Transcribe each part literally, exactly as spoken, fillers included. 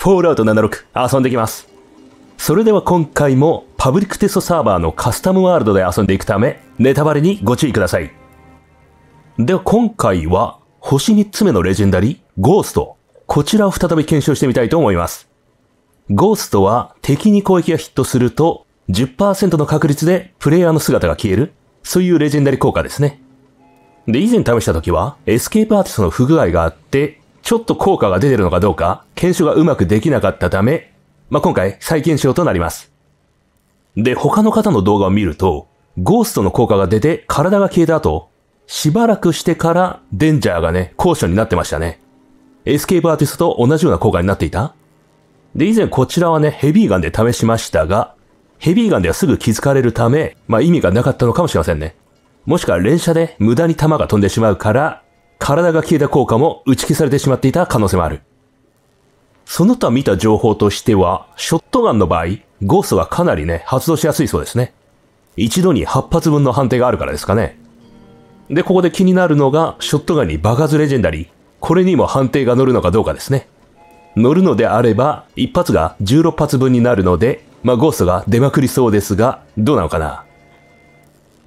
フォールアウトななじゅうろく遊んできます。それでは今回もパブリックテストサーバーのカスタムワールドで遊んでいくため、ネタバレにご注意ください。では今回は星みっつめのレジェンダリー、ゴースト。こちらを再び検証してみたいと思います。ゴーストは敵に攻撃がヒットすると じゅっパーセント の確率でプレイヤーの姿が消える。そういうレジェンダリー効果ですね。で、以前試した時はエスケープアーティストの不具合があって、ちょっと効果が出てるのかどうか検証がうまくできなかったため、まあ、今回再検証となります。で、他の方の動画を見ると、ゴーストの効果が出て体が消えた後、しばらくしてからデンジャーがね、高所になってましたね。エスケープアーティストと同じような効果になっていた。で、以前こちらはね、ヘビーガンで試しましたが、ヘビーガンではすぐ気づかれるため、まあ意味がなかったのかもしれませんね。もしくは連射で無駄に弾が飛んでしまうから、体が消えた効果も打ち消されてしまっていた可能性もある。その他見た情報としては、ショットガンの場合、ゴーストがかなりね、発動しやすいそうですね。一度にはっぱつぶんの判定があるからですかね。で、ここで気になるのが、ショットガンに爆発レジェンダリー。これにも判定が乗るのかどうかですね。乗るのであれば、一発がじゅうろっぱつぶんになるので、まあ、ゴーストが出まくりそうですが、どうなのかな。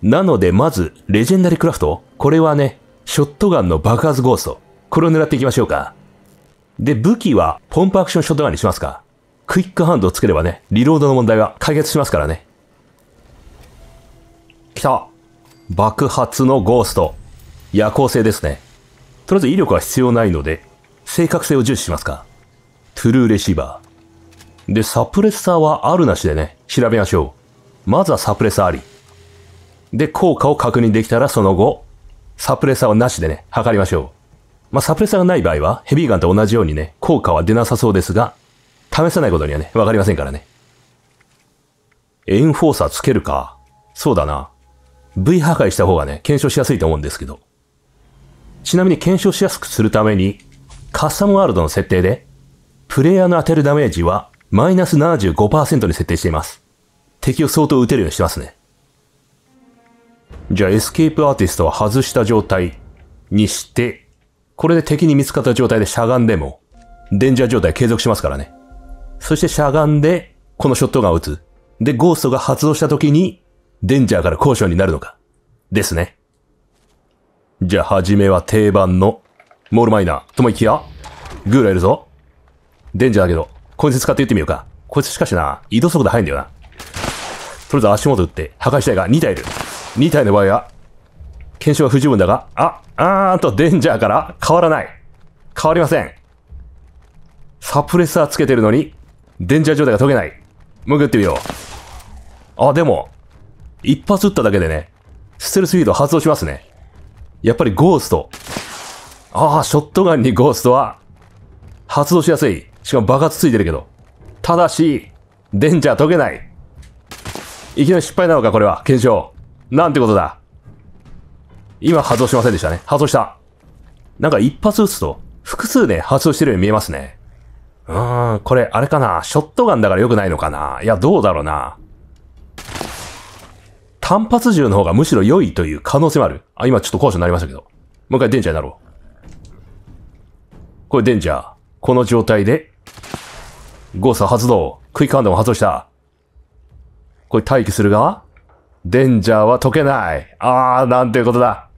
なので、まず、レジェンダリークラフト。これはね、ショットガンの爆発ゴースト。これを狙っていきましょうか。で、武器は、ポンプアクションショットガンにしますか。クイックハンドをつければね、リロードの問題は解決しますからね。来た。爆発のゴースト。夜行性ですね。とりあえず威力は必要ないので、正確性を重視しますか。トゥルーレシーバー。で、サプレッサーはあるなしでね、調べましょう。まずはサプレッサーあり。で、効果を確認できたらその後、サプレッサーはなしでね、測りましょう。まあ、サプレッサーがない場合は、ヘビーガンと同じようにね、効果は出なさそうですが、試さないことにはね、わかりませんからね。エンフォーサーつけるか。そうだな。V 破壊した方がね、検証しやすいと思うんですけど。ちなみに検証しやすくするために、カスタムワールドの設定で、プレイヤーの当てるダメージは、マイナス ななじゅうごパーセント に設定しています。敵を相当撃てるようにしてますね。じゃあ、エスケープアーティストは外した状態にして、これで敵に見つかった状態でしゃがんでも、デンジャー状態継続しますからね。そしてしゃがんで、このショットガンを撃つ。で、ゴーストが発動した時に、デンジャーから高所になるのか。ですね。じゃあ、はじめは定番の、モールマイナー。ともいきや、グーラいるぞ。デンジャーだけど、こいつ使って撃ってみようか。こいつしかしな、移動速度速いんだよな。とりあえず足元撃って、破壊したいが、にたいいる。にたいの場合は、検証は不十分だが、あ、あーんと、デンジャーから変わらない。変わりません。サプレッサーつけてるのに、デンジャー状態が解けない。もう一回撃ってみよう。あ、でも、一発撃っただけでね、ステルスフィード発動しますね。やっぱりゴースト。ああ、ショットガンにゴーストは、発動しやすい。しかも爆発ついてるけど。ただし、デンジャー解けない。いきなり失敗なのか、これは。検証。なんてことだ。今発動しませんでしたね。発動した。なんか一発撃つと、複数ね、発動してるように見えますね。うーん、これ、あれかな。ショットガンだから良くないのかな。いや、どうだろうな。単発銃の方がむしろ良いという可能性もある。あ、今ちょっと高所になりましたけど。もう一回デンジャーになろう。これデンジャー。この状態で、ゴースト発動。クイックハンドも発動した。これ待機するが、デンジャーは解けない。あー、なんていうことだ。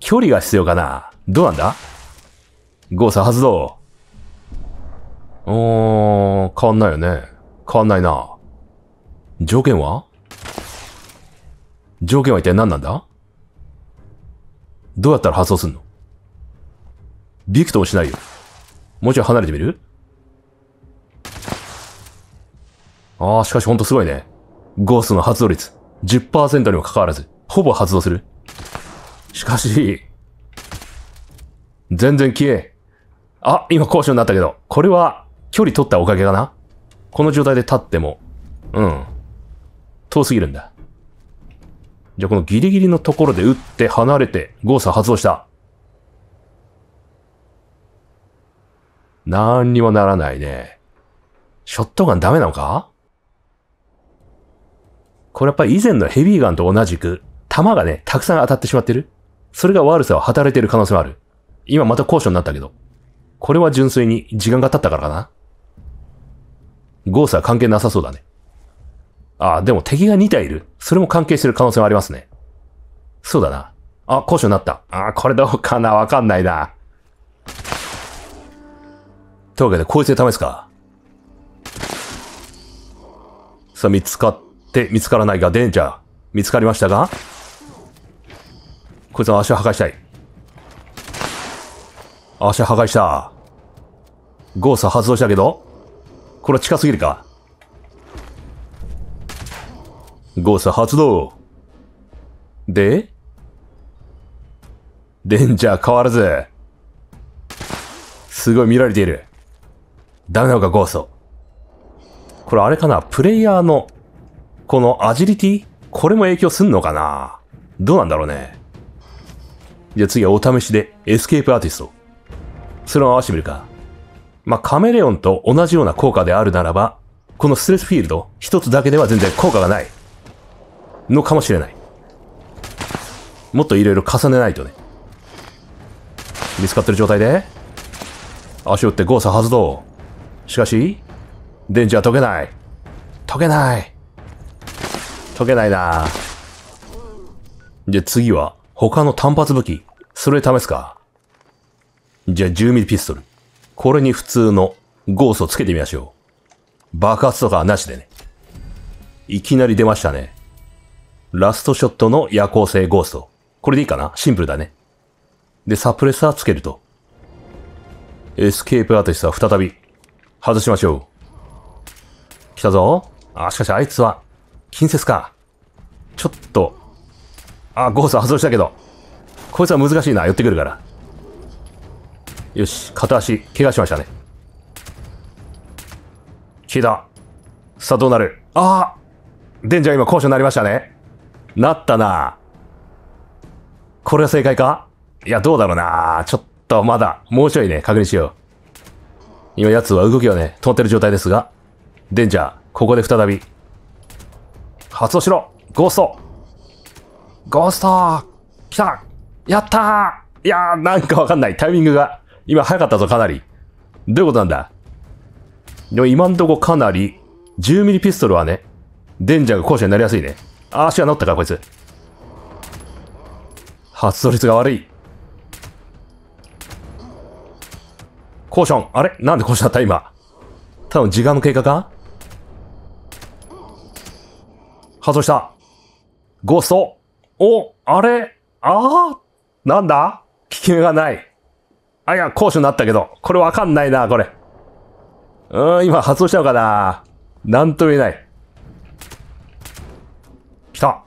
距離が必要かな。どうなんだ？ゴースト発動。うーん、変わんないよね。変わんないな。条件は？条件は一体何なんだ？どうやったら発動すんの？ビクともしないよ。もうちょい離れてみる？ああ、しかしほんとすごいね。ゴーストの発動率。じゅっパーセント にもかかわらず、ほぼ発動する。しかし、全然消え。あ、今高所になったけど、これは距離取ったおかげかな？この状態で立っても、うん。遠すぎるんだ。じゃあこのギリギリのところで撃って離れてゴースト発動した。なんにもならないね。ショットガンダメなのか？これやっぱり以前のヘビーガンと同じく弾がね、たくさん当たってしまってる。それが悪さを働いてる可能性もある。今また高所になったけど。これは純粋に時間が経ったからかな。ゴースは関係なさそうだね。ああ、でも敵がに体いる。それも関係してる可能性もありますね。そうだな。あ、高所になった。ああ、これどうかな、わかんないな。というわけで、こいつで試すか。さあ、見つかって、見つからないが、デンジャー。見つかりましたが、こいつの足を破壊したい。足を破壊した。ゴースは発動したけど、これは近すぎるか。ゴース発動。で、デンジャー変わらず。すごい見られている。ダメなのか、ゴースト。これあれかな、プレイヤーの、このアジリティ、これも影響すんのかな。どうなんだろうね。じゃあ次はお試しで、エスケープアーティスト。それを合わせてみるか。まあ、カメレオンと同じような効果であるならば、このストレスフィールド、一つだけでは全然効果がない。のかもしれない。もっといろいろ重ねないとね。見つかってる状態で、足を打ってゴーサ発動。しかし、デンジャー解けない。解けない。解けないな。じゃあ次は、他の単発武器。それ試すか。じゃあじゅうミリピストル。これに普通のゴースをつけてみましょう。爆発とかはなしでね。いきなり出ましたね。ラストショットの夜行性ゴースト。これでいいかな？シンプルだね。で、サプレッサーつけると。エスケープアーティストは再び、外しましょう。来たぞ。あ、しかしあいつは、近接か。ちょっと、あ、ゴースト外したけど。こいつは難しいな。寄ってくるから。よし、片足、怪我しましたね。消えた。さあ、どうなる？ああ！デンジャー今、高所になりましたね。なったな。これが正解か？いや、どうだろうな。ちょっとまだ、もうちょいね、確認しよう。今、奴は動きをね、止まってる状態ですが、デンジャー、ここで再び、発動しろ！ゴースト！ゴースト！来た！やったー！いやー、なんかわかんない。タイミングが、今早かったぞ、かなり。どういうことなんだ？でも今んとこかなり、じゅうミリピストルはね、デンジャーが後者になりやすいね。あ、足は治ったか、こいつ。発動率が悪い。コーション。あれ？なんでコーションだった今。多分時間の経過か？発動した。ゴースト。お、あれ？ああ、なんだ？効き目がない。あ、いや、高所になったけど。これわかんないな、これ。うーん、今発動したのかな？なんとも言えない。来た。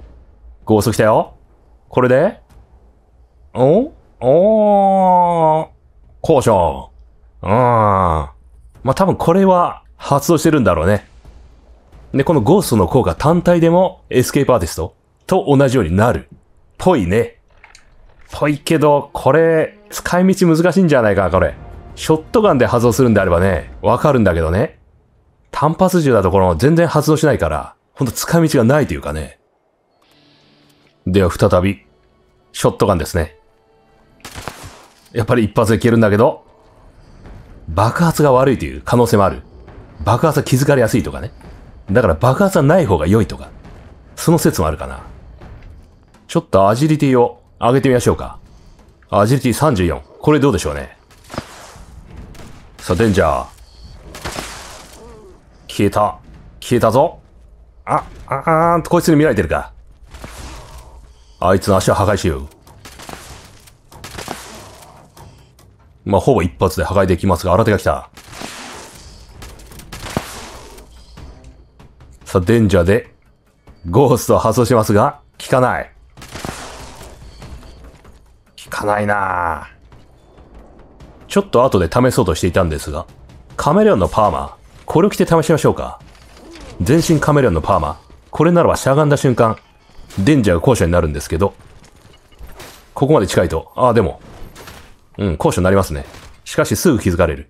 ゴースト来たよ。これで？お？おー。高所。うーん。まあ、多分これは発動してるんだろうね。で、このゴーストの効果単体でもエスケープアーティストと同じようになる。ぽいね。ぽいけど、これ、使い道難しいんじゃないか、これ。ショットガンで発動するんであればね、わかるんだけどね。単発銃だとこの全然発動しないから、ほんと使い道がないというかね。では再び、ショットガンですね。やっぱり一発で消えるんだけど、爆発が悪いという可能性もある。爆発は気づかれやすいとかね。だから爆発はない方が良いとか。その説もあるかな。ちょっとアジリティを上げてみましょうか。アジリティさんじゅうよん。これどうでしょうね。さあ、デンジャー。消えた。消えたぞ。あ、あーんと、こいつに見られてるか。あいつの足を破壊しよう。まあ、ほぼ一発で破壊できますが、新手が来た。さあ、デンジャーで、ゴーストを発動しますが、効かない。かないなぁ。ちょっと後で試そうとしていたんですが、カメレオンのパーマ、これを着て試しましょうか。全身カメレオンのパーマ、これならばしゃがんだ瞬間、デンジャーが高所になるんですけど、ここまで近いと、ああでも、うん、高所になりますね。しかしすぐ気づかれる。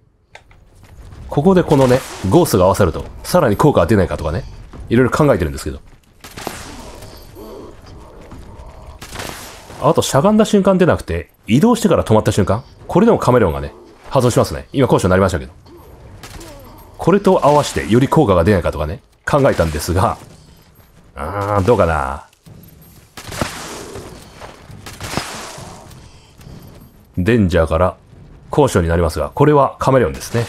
ここでこのね、ゴーストが合わさると、さらに効果が出ないかとかね、いろいろ考えてるんですけど。あと、しゃがんだ瞬間でなくて、移動してから止まった瞬間。これでもカメレオンがね、発動しますね。今、高所になりましたけど。これと合わせてより効果が出ないかとかね、考えたんですが、うーん、どうかな。デンジャーから高所になりますが、これはカメレオンですね。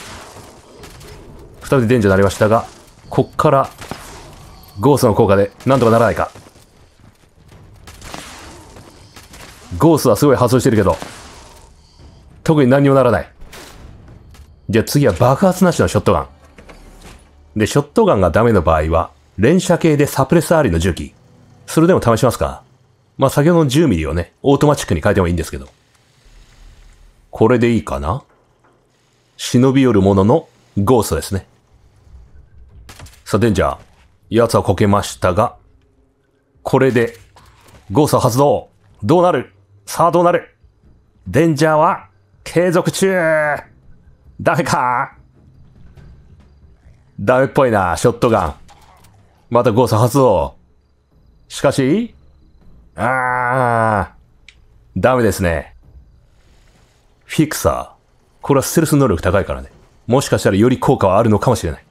ふたりでデンジャーになりましたが、こっからゴーストの効果でなんとかならないか。ゴーストはすごい発動してるけど、特に何にもならない。じゃあ次は爆発なしのショットガン。で、ショットガンがダメの場合は、連射系でサプレッサーありの銃器。それでも試しますか。まあ、先ほどの じゅうミリ をね、オートマチックに変えてもいいんですけど。これでいいかな。忍び寄るもののゴーストですね。さあ、デンジャー。奴はこけましたが、これで、ゴースト発動。どうなる？さあ、どうなる？デンジャーは、継続中。ダメか？ダメっぽいな、ショットガン。またゴースト発動。しかし、あー、ダメですね。フィクサー。これはステルス能力高いからね。もしかしたらより効果はあるのかもしれない。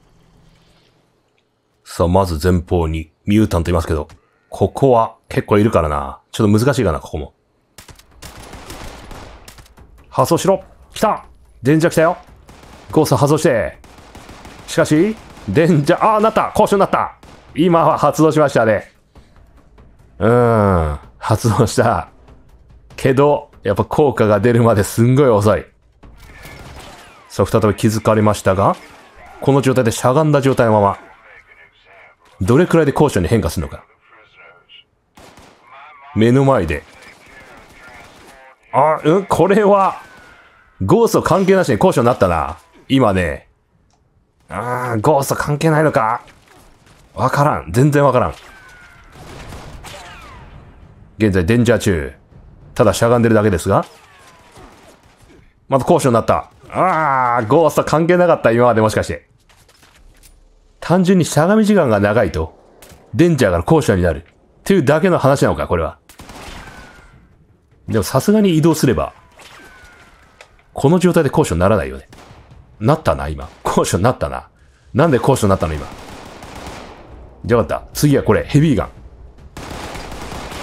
さあ、まず前方にミュータントいますけど、ここは結構いるからな。ちょっと難しいかな、ここも。発動しろ。来た。デンジャー来たよ。ゴースト発動して。しかし、デンジャー、ああ、なった。高所になった。今は発動しましたね。うーん。発動した。けど、やっぱ効果が出るまですんごい遅い。さあ、再び気づかれましたが、この状態でしゃがんだ状態のまま、どれくらいで高所に変化するのか。目の前で。あ、うん、これは、ゴースト関係なしに高所になったな。今ね。あー、ゴースト関係ないのか。わからん。全然わからん。現在、デンジャー中。ただしゃがんでるだけですが。また高所になった。あー、ゴースト関係なかった。今までもしかして。単純にしゃがみ時間が長いと、デンジャーから高所になる。っていうだけの話なのか、これは。でもさすがに移動すれば、この状態で高所にならないよね。なったな、今。高所になったな。なんで高所になったの、今。じゃあ分かった。次はこれ、ヘビーガン。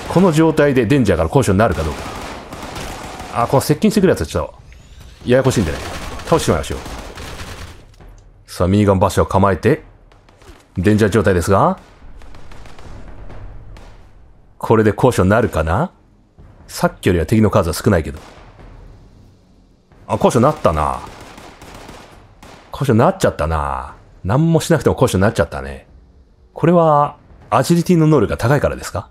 この状態でデンジャーから高所になるかどうか。あ、この接近してくるやつはちょっと、ややこしいんでね。倒してしまいましょう。さあ、ミニガンバッシャーを構えて、デンジャー状態ですが、これで高所になるかな？さっきよりは敵の数は少ないけど。あ、高所になったな。高所になっちゃったな。何もしなくても高所になっちゃったね。これは、アジリティの能力が高いからですか？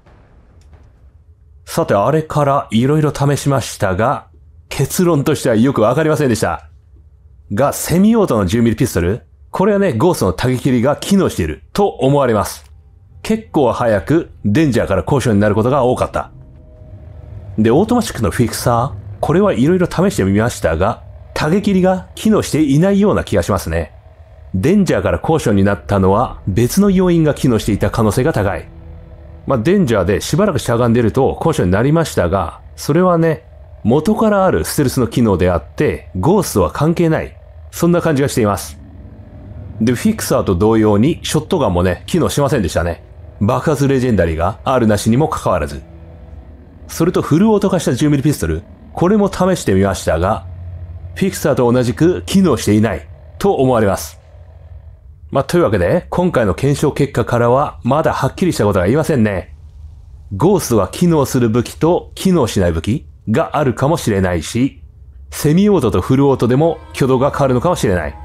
さて、あれから色々試しましたが、結論としてはよくわかりませんでした。が、セミオートの じゅうミリ ピストル？これはね、ゴーストの打撃力が機能していると思われます。結構早く、デンジャーから高所になることが多かった。で、オートマチックのフィクサー。これはいろいろ試してみましたが、打撃力が機能していないような気がしますね。デンジャーから高所になったのは別の要因が機能していた可能性が高い。まあ、デンジャーでしばらくしゃがんでると高所になりましたが、それはね、元からあるステルスの機能であって、ゴーストは関係ない。そんな感じがしています。で、フィクサーと同様にショットガンもね、機能しませんでしたね。爆発レジェンダリーがあるなしにもかかわらず。それとフルオート化した じゅうミリ ピストル、これも試してみましたが、フィクサーと同じく機能していないと思われます。まあ、というわけで、今回の検証結果からはまだはっきりしたことが言いませんね。ゴーストが機能する武器と機能しない武器があるかもしれないし、セミオートとフルオートでも挙動が変わるのかもしれない。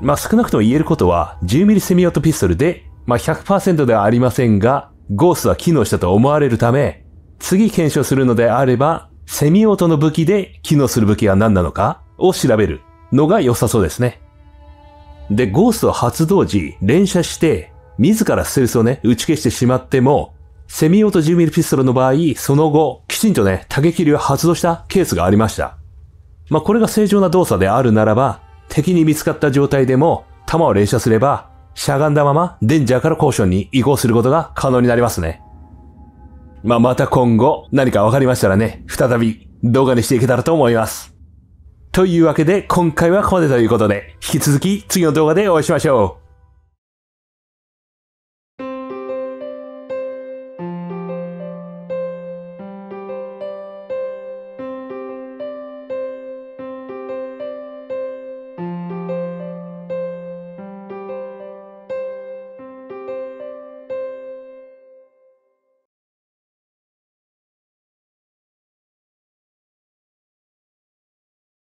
まあ、少なくとも言えることは、じゅうミリ セミオートピストルで、まあ、ひゃくパーセント ではありませんが、ゴーストは機能したと思われるため、次検証するのであれば、セミオートの武器で機能する武器は何なのかを調べるのが良さそうですね。で、ゴースト発動時、連射して、自らステルスをね、打ち消してしまっても、セミオート じゅうミリ ピストルの場合、その後、きちんとね、打撃流を発動したケースがありました。まあ、これが正常な動作であるならば、敵に見つかった状態でも、弾を連射すれば、しゃがんだまま、デンジャーから高所に移行することが可能になりますね。まあ、また今後何か分かりましたらね、再び動画にしていけたらと思います。というわけで今回はここまでということで、引き続き次の動画でお会いしましょう。